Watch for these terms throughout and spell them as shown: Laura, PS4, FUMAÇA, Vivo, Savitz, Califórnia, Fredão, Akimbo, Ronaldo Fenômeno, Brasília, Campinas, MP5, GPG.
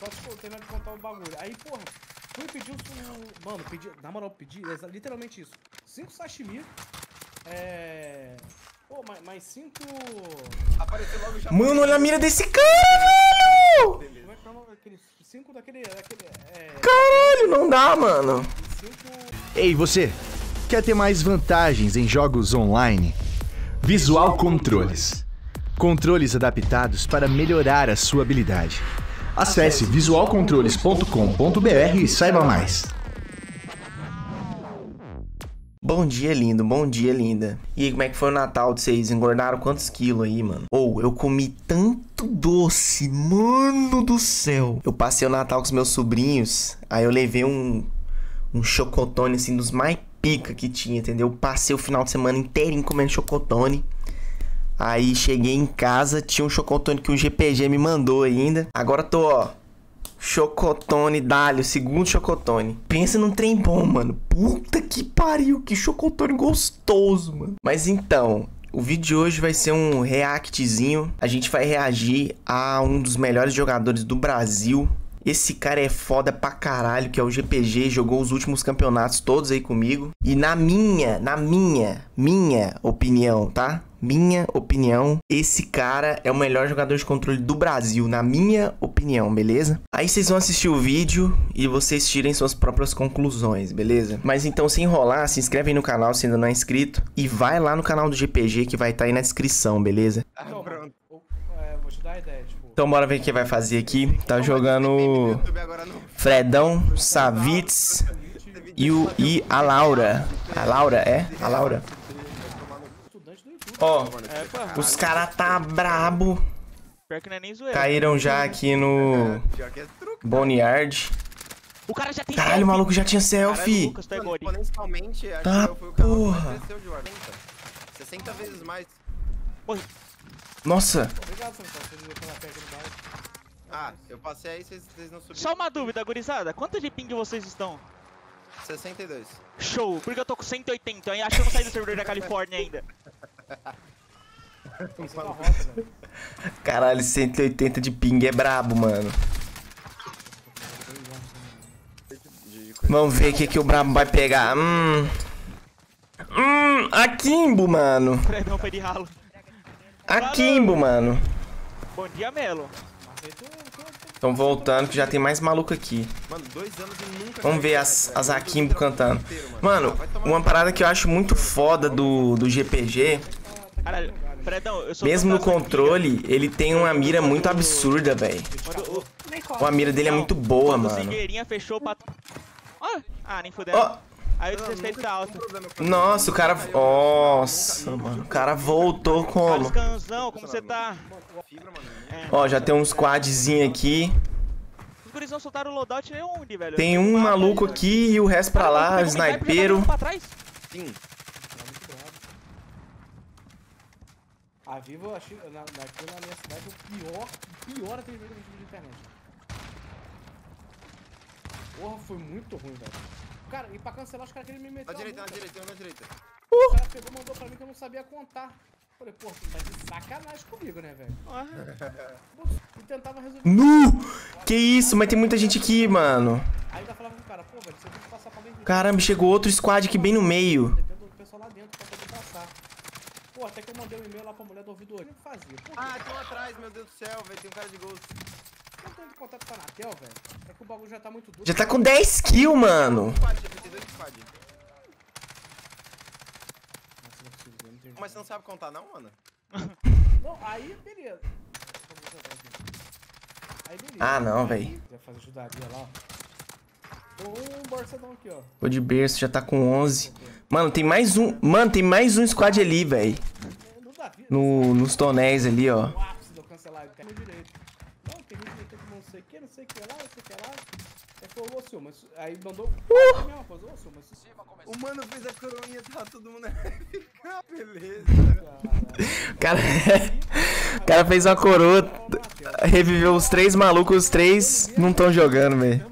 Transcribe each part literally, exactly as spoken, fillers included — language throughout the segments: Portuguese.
Só que eu terminei de contar o bagulho. Aí, porra, fui pedir um... Mano, pedi... Na moral, pedi literalmente isso. Cinco sashimi. É... Pô, mas, mas cinco... Apareceu logo já... Mano, olha a mira desse cara, velho! Cinco daquele... daquele é... Caralho, não dá, mano. Cinco... Ei, você! Quer ter mais vantagens em jogos online? Visual, Visual Controles. Controles. Controles adaptados para melhorar a sua habilidade. Acesse visual controles ponto com ponto br e saiba mais. Bom dia, lindo. Bom dia, linda. E aí, como é que foi o Natal de vocês? Engordaram quantos quilos aí, mano? Ou, oh, eu comi tanto doce, mano do céu. Eu passei o Natal com os meus sobrinhos, aí eu levei um, um chocotone, assim, dos mais pica que tinha, entendeu? Passei o final de semana inteirinho comendo chocotone. Aí cheguei em casa, tinha um chocotone que o G P G me mandou ainda. Agora tô, ó, chocotone, dali, o segundo chocotone. Pensa num trem bom, mano. Puta que pariu, que chocotone gostoso, mano. Mas então, o vídeo de hoje vai ser um reactzinho. A gente vai reagir a um dos melhores jogadores do Brasil. Esse cara é foda pra caralho, que é o G P G, jogou os últimos campeonatos todos aí comigo. E na minha, na minha, minha opinião, tá? Minha opinião, esse cara é o melhor jogador de controle do Brasil, na minha opinião, beleza? Aí vocês vão assistir o vídeo e vocês tirem suas próprias conclusões, beleza? Mas então, sem enrolar, se inscreve aí no canal se ainda não é inscrito. E vai lá no canal do G P G que vai estar aí na descrição, beleza? Ah, pronto. É, vou te dar a ideia, tipo... Então bora ver o que vai fazer aqui. Tá jogando Fredão, Savitz e, o, e a Laura. A Laura, é? A Laura. Ó, oh, os caras tá brabo. Caíram já aqui no Boneyard. Caralho, o maluco já tinha selfie. Tá, porra. sessenta vezes mais. Nossa. Ah, eu passei aí, vocês, vocês não subiram. Só uma dúvida, gurizada. Quanto de ping vocês estão? sessenta e dois. Show, porque eu tô com cento e oitenta. Acho que eu não saí do servidor da Califórnia ainda. Caralho, cento e oitenta de ping é brabo, mano. Vamos ver o que, que o brabo vai pegar. Hum. Hum, Akimbo, mano. Fredão foi de ralo. Akimbo, mano. Bom dia, Melo. Estão voltando, que já tem mais maluco aqui. Mano, dois anos e nunca... Vamos ver as, as Akimbo cantando. Mano, uma parada que eu acho muito foda do, do G P G. Caralho, Fredão, eu sou... Mesmo no controle, ele tem uma mira muito absurda, velho. A mira dele é muito boa, mano. Ah, nem fudeu. Aí o desrespeito tá alto. Nossa, o cara... Nossa, mano. O cara voltou como? Como você tá? É. Ó, já tem um squadzinho aqui. Os gurizão soltaram o loadout nem onde, velho. Tem um maluco aqui e o resto pra lá, o snipeiro. Sim. A Vivo, eu achei... Daqui na minha cidade, o pior... Pior a televisão que a gente viu de internet. Porra, foi muito ruim, velho. Cara, e pra cancelar os caras que ele me meteu. Na direita, na direita, na direita. O cara pegou, mandou pra mim que eu não sabia contar. Falei, porra, tu tá de sacanagem comigo, né, velho? Ah, e tentava resolver. Nu! Que isso, mas tem muita gente aqui, mano. Aí ainda falava pro cara, pô, velho, você tem que passar pra dentro. Caramba, chegou outro squad aqui bem no meio. Depende do pessoal lá dentro pra poder passar. Pô, até que eu mandei um e-mail lá pra mulher do ouvidor. O que fazia? Ah, tem um atrás, meu Deus do céu, velho, tem um cara de ghost. Eu tô indo em contato com a Natel, velho. É que o bagulho já tá muito duro. Já tá com dez kills, mano. Mas você não sabe contar, não, mano? Não, aí beleza. Aí beleza. Ah, não, velho. Vai fazer ajudaria lá, ó. Um borsadão aqui, ó. Tô de berço, já tá com onze. Mano, tem mais um. Mano, tem mais um squad ali, velho. No, nos tonéis ali, ó. O ápice do cancelário, caiu direito. Não, tem gente que não sei o que, não sei o que lá, não sei o que lá. Aí falou, ô Silma, aí mandou a mesma coisa, ô Silma. O mano fez a coroinha, tá todo mundo ficar beleza. O cara, cara fez uma coroa, reviveu os três malucos, os três não tão jogando, velho.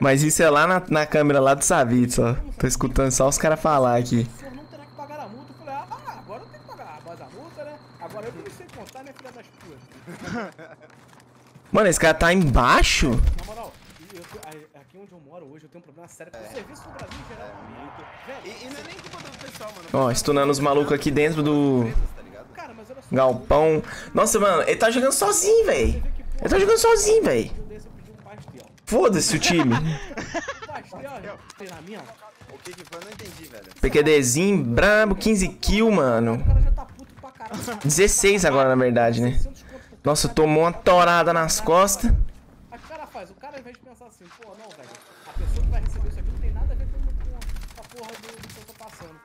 Mas isso é lá na, na câmera lá do Savitz, ó. Tô escutando só os caras falar aqui. O senhor não terá que pagar a multa, eu falei, ah, agora eu tenho que pagar a multa, né? Agora eu não sei contar, né, filha das putas. Mano, esse cara tá embaixo? Na moral, eu, eu, aqui onde eu moro hoje eu tenho um problema sério com o serviço do Brasil em geral. É. E, e não é nem culpa do pessoal, mano. Ó, estunando os malucos aqui dentro do... Cara, mas olha só, galpão. Nossa, mano, ele tá jogando sozinho, velho. Ele tá jogando sozinho, velho. Foda-se o time. O que que foi? Eu não entendi, velho. PQDzinho brabo, quinze kills, mano. dezesseis agora, na verdade, né? Nossa, tomou uma torada nas costas. Mas o cara faz, o cara ao invés de pensar assim, pô, não, velho, a pessoa que vai receber isso aqui não tem nada a ver com a porra do que eu tô passando.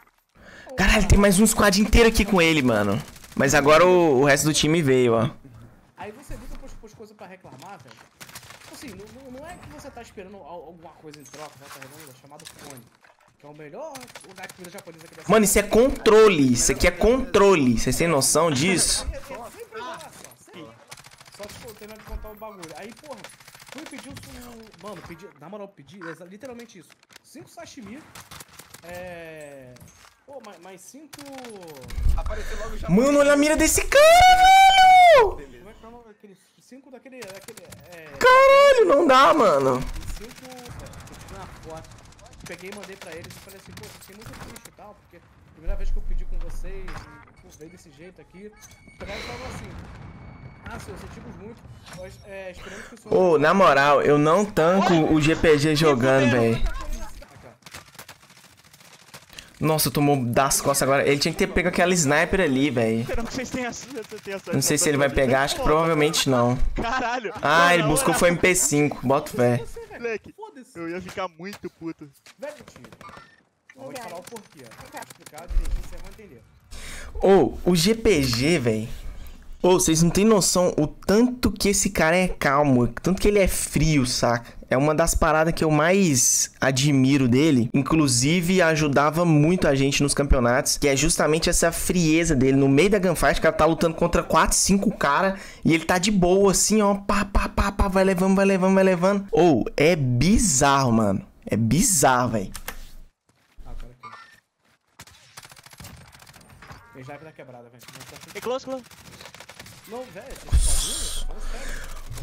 Caralho, tem mais um squad inteiro aqui com ele, mano. Mas agora o, o resto do time veio, ó. Aí você viu que eu pus coisa pra reclamar, velho? Assim, não, não é que você tá esperando alguma coisa em troca, né? Tá redondo, chamado fone. Que é o melhor lugar de comida japonesa que dá. Mano, isso é controle, isso aqui é controle. Vocês têm noção disso? Só que eu tenho que contar um bagulho. Aí, porra, fui pedir o... Mano, pedi... Na moral, pedi literalmente isso. Cinco sashimi. É... Pô, mas, mas cinco... Apareceu logo já... Mano, olha a mira desse cara, velho! Como é que é o nome daquele... Cinco daquele... daquele é... Caralho, não dá, mano. Cinco... Eu tive uma foto. Peguei e mandei pra eles e falei assim, pô, fiquei muito triste e tal, porque a primeira vez que eu pedi com vocês, veio desse jeito aqui. Pegaram e falaram assim... Ah, senhor, sentimos muito. Nós, é, esperamos que o senhor... Ô, oh, na moral, eu não tanco o G P G jogando, velho. Nossa, tomou das costas agora. Ele tinha que ter pego aquela sniper ali, velho. Não sei se ele vai pegar, acho que provavelmente não. Caralho. Ah, ele buscou, foi M P cinco. Bota fé. Eu ia ficar muito puto. Velho, eu vou te falar o porquê. Ô, o G P G, velho. Ô, oh, vocês não tem noção o tanto que esse cara é calmo, o tanto que ele é frio, saca? É uma das paradas que eu mais admiro dele. Inclusive, ajudava muito a gente nos campeonatos, que é justamente essa frieza dele. No meio da gunfight, o cara tá lutando contra quatro, cinco caras e ele tá de boa, assim, ó. Pá, pá, pá, pá, vai levando, vai levando, vai levando. Ô, oh, é bizarro, mano. É bizarro, velho. Minha sniper tá quebrada, velho. É close, close. Não, velho, você tá sozinho? Eu tô falando sério.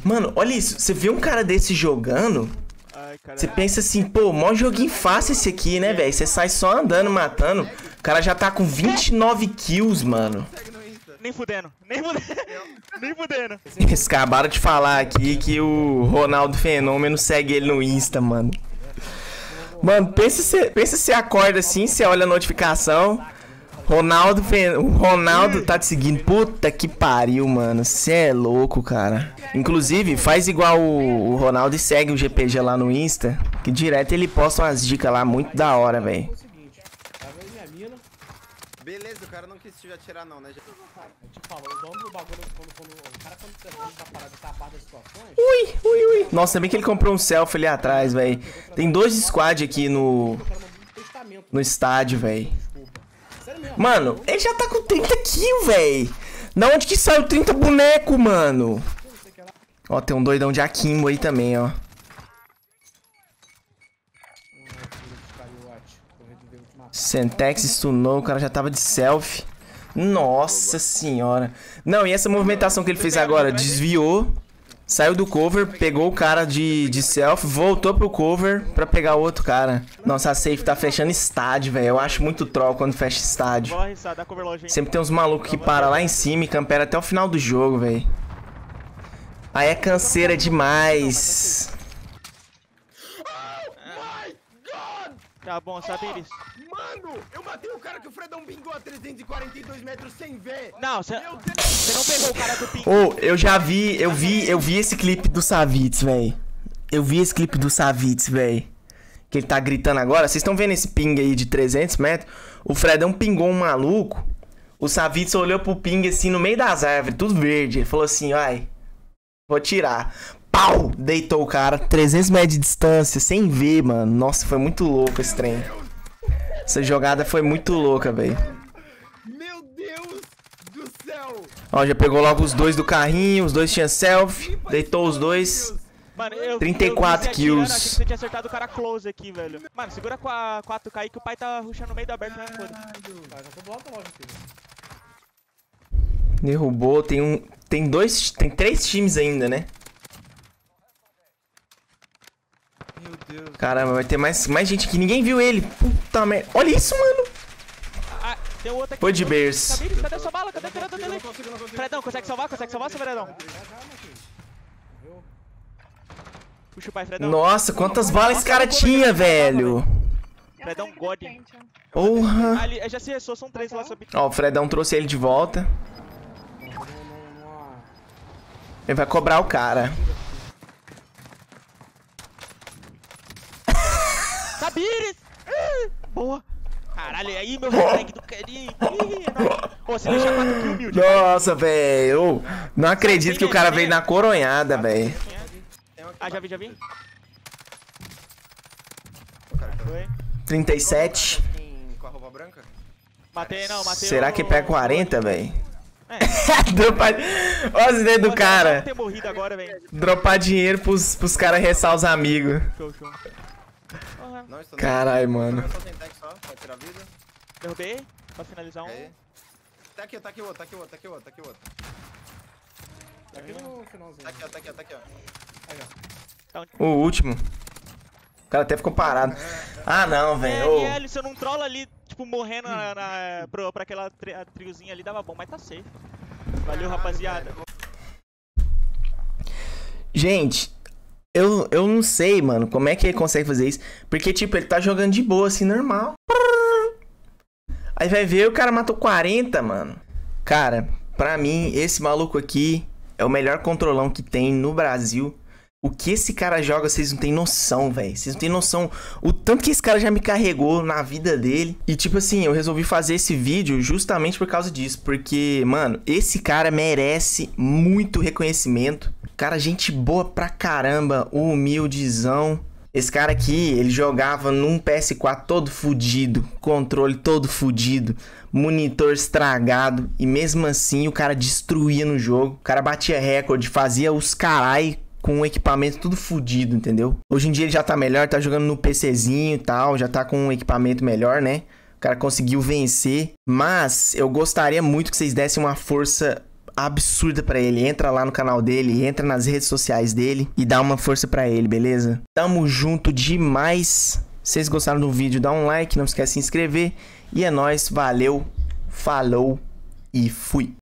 Mano, olha isso. Você vê um cara desse jogando, ai, cara, você pensa assim, pô, mó joguinho fácil esse aqui, né, velho? Você sai só andando, matando. O cara já tá com vinte e nove kills, mano. Nem fudendo, nem fudendo, nem fudendo. Eles acabaram de falar aqui que o Ronaldo Fenômeno segue ele no Insta, mano. Mano, pensa se você acorda assim, você olha a notificação... Ronaldo, o Ronaldo tá te seguindo. Puta que pariu, mano. Você é louco, cara. Inclusive, faz igual o, o Ronaldo e segue o G P G lá no Insta, que direto ele posta umas dicas lá muito da hora, velho. Beleza, o cara não quis te atirar não, né? Ui, ui, ui. Nossa, bem que ele comprou um selfie ali atrás, velho. Tem dois squad aqui no no estádio, velho. Mano, ele já tá com trinta kills, velho. Da onde que saiu trinta bonecos, mano? Ó, tem um doidão de Akimbo aí também, ó. Sentex stunou, o cara já tava de selfie. Nossa senhora. Não, e essa movimentação que ele fez agora? Desviou, saiu do cover, pegou o cara de, de selfie, voltou pro cover pra pegar outro cara. Nossa, a safe tá fechando estádio, velho. Eu acho muito troll quando fecha estádio. Sempre tem uns malucos que param lá em cima e camperam até o final do jogo, velho. Aí é canseira demais. Tá bom, Savitz. Mano, eu matei o cara que o Fredão pingou a trezentos e quarenta e dois metros sem ver. Não, você não pegou o cara do ping. Ô, oh, eu já vi, eu vi, eu vi esse clipe do Savitz, velho. Eu vi esse clipe do Savitz, velho. Que ele tá gritando agora. Vocês estão vendo esse ping aí de trezentos metros? O Fredão pingou um maluco. O Savitz olhou pro ping assim no meio das árvores, tudo verde. Ele falou assim, ai, vou tirar. Pau! Deitou o cara, trezentos metros de distância, sem ver, mano. Nossa, foi muito louco esse trem. Essa jogada foi muito louca, velho. Meu Deus do céu! Ó, já pegou logo os dois do carrinho, os dois tinham selfie, deitou os dois. Mano, eu, trinta e quatro kills. Eu achei que você tinha acertado o cara close aqui, velho. Mano, segura com a quatro K aí que o pai tá rushando no meio da aberto, né? Derrubou, tem um. Tem dois. Tem três times ainda, né? Deus. Caramba, vai ter mais, mais gente aqui. Ninguém viu ele. Puta merda. Olha isso, mano. Ah, tem outro aqui. Foi de Bears. Cadê a sua bala? Cadê a pirata dele? Fredão, consegue salvar? Consegue salvar, seu Fredão? Puxa o pai, Fredão. Nossa, quantas balas esse cara tinha, velho. Fredão, God. Porra. Ali, já se ressou, são três lá. Ó, o Fredão trouxe ele de volta. Ele vai cobrar o cara. Sabires! Boa! Caralho, aí meu hashtag do carinho. Pô, se deixa quatro kills, humilde. Nossa, velho. Não acredito que o cara veio na coronhada, velho. Ah, já vi, já vi. trinta e sete. Matei, não, matei. Será que pega quarenta, velho? É. Dropar... Olha as ideias do cara. Agora, dropar dinheiro pros, pros caras ressar os amigos. Show, show. Uhum. Caralho, mano. Derrubei, pra finalizar um. Tá aqui, tá aqui o outro, tá aqui o outro, tá aqui o outro, tá aqui o outro. Tá aqui no finalzinho. Tá aqui, ó, tá aqui, ó, tá aqui, ó. O último. O cara até ficou parado. Ah, não, velho. É, se eu não trollo ali, tipo, morrendo na, na, pra, pra aquela tri, triozinha ali, dava bom, mas tá safe. Valeu, rapaziada. Gente, eu, eu não sei, mano, como é que ele consegue fazer isso. Porque, tipo, ele tá jogando de boa, assim, normal. Aí vai ver, o cara matou quarenta, mano. Cara, pra mim, esse maluco aqui é o melhor controlão que tem no Brasil. O que esse cara joga, vocês não tem noção, velho. Vocês não tem noção o tanto que esse cara já me carregou na vida dele. E tipo assim, eu resolvi fazer esse vídeo justamente por causa disso. Porque, mano, esse cara merece muito reconhecimento. Cara, gente boa pra caramba, humildezão. Esse cara aqui, ele jogava num P S quatro todo fudido, controle todo fudido, monitor estragado. E mesmo assim, o cara destruía no jogo. O cara batia recorde, fazia os carai... com o equipamento tudo fodido, entendeu? Hoje em dia ele já tá melhor, tá jogando no PCzinho e tal, já tá com um equipamento melhor, né? O cara conseguiu vencer, mas eu gostaria muito que vocês dessem uma força absurda pra ele. Entra lá no canal dele, entra nas redes sociais dele e dá uma força pra ele, beleza? Tamo junto demais. Se vocês gostaram do vídeo, dá um like, não esquece de se inscrever. E é nóis, valeu, falou e fui!